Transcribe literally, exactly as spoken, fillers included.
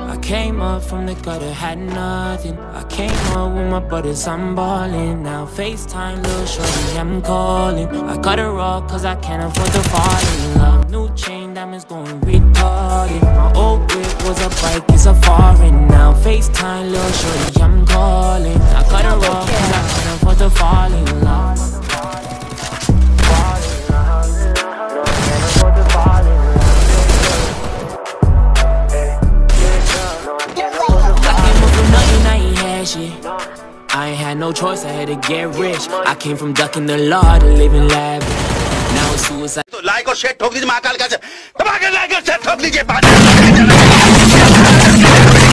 I came up from the gutter, had nothing. I came up with my brothers, I'm ballin'. Now FaceTime, little shorty, I'm calling. I cut her off cause I can't afford to fall in love. New chain diamonds going retarded. My old whip was a bike, it's a foreign. Now FaceTime, little shorty, I'm calling. I cut her off cause I can't afford to fall in love. I ain't had no choice, I had to get rich. I came from ducking the law to living lavish. Now it's suicide. Like or shit, talk to the Makal guys. The Makal guys, talk to the